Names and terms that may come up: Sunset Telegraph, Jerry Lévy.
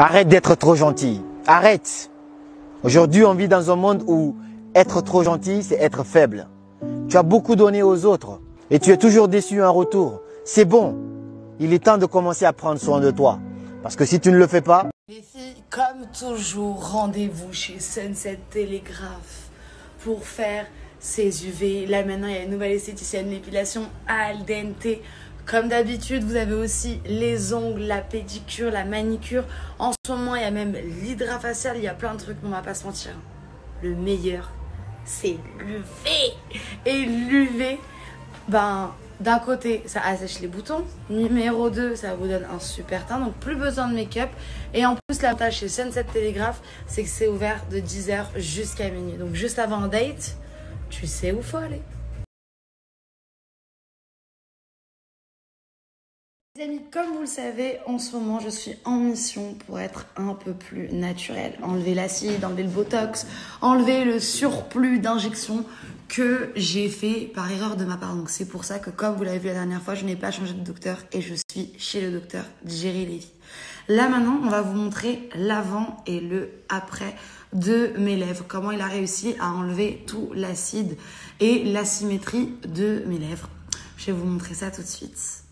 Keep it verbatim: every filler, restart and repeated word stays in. Arrête d'être trop gentil. Arrête. Aujourd'hui, on vit dans un monde où être trop gentil, c'est être faible. Tu as beaucoup donné aux autres et tu es toujours déçu en retour. C'est bon. Il est temps de commencer à prendre soin de toi. Parce que si tu ne le fais pas... Les filles, comme toujours, rendez-vous chez Sunset Telegraph pour faire ses U V. Là, maintenant, il y a une nouvelle esthéticienne, l'épilation al dente. Comme d'habitude, vous avez aussi les ongles, la pédicure, la manicure. En ce moment, il y a même l'hydrafacial, il y a plein de trucs, mais on va pas se mentir. Le meilleur, c'est l'U V. Et l'U V, ben, d'un côté, ça assèche les boutons. Numéro deux, ça vous donne un super teint, donc plus besoin de make-up. Et en plus, l'avantage chez Sunset Telegraph, c'est que c'est ouvert de dix heures jusqu'à minuit. Donc juste avant un date, tu sais où faut aller. Les amis, comme vous le savez, en ce moment, je suis en mission pour être un peu plus naturelle. Enlever l'acide, enlever le botox, enlever le surplus d'injections que j'ai fait par erreur de ma part. Donc c'est pour ça que, comme vous l'avez vu la dernière fois, je n'ai pas changé de docteur et je suis chez le docteur Jerry Lévy. Là maintenant, on va vous montrer l'avant et le après de mes lèvres, comment il a réussi à enlever tout l'acide et l'asymétrie de mes lèvres. Je vais vous montrer ça tout de suite.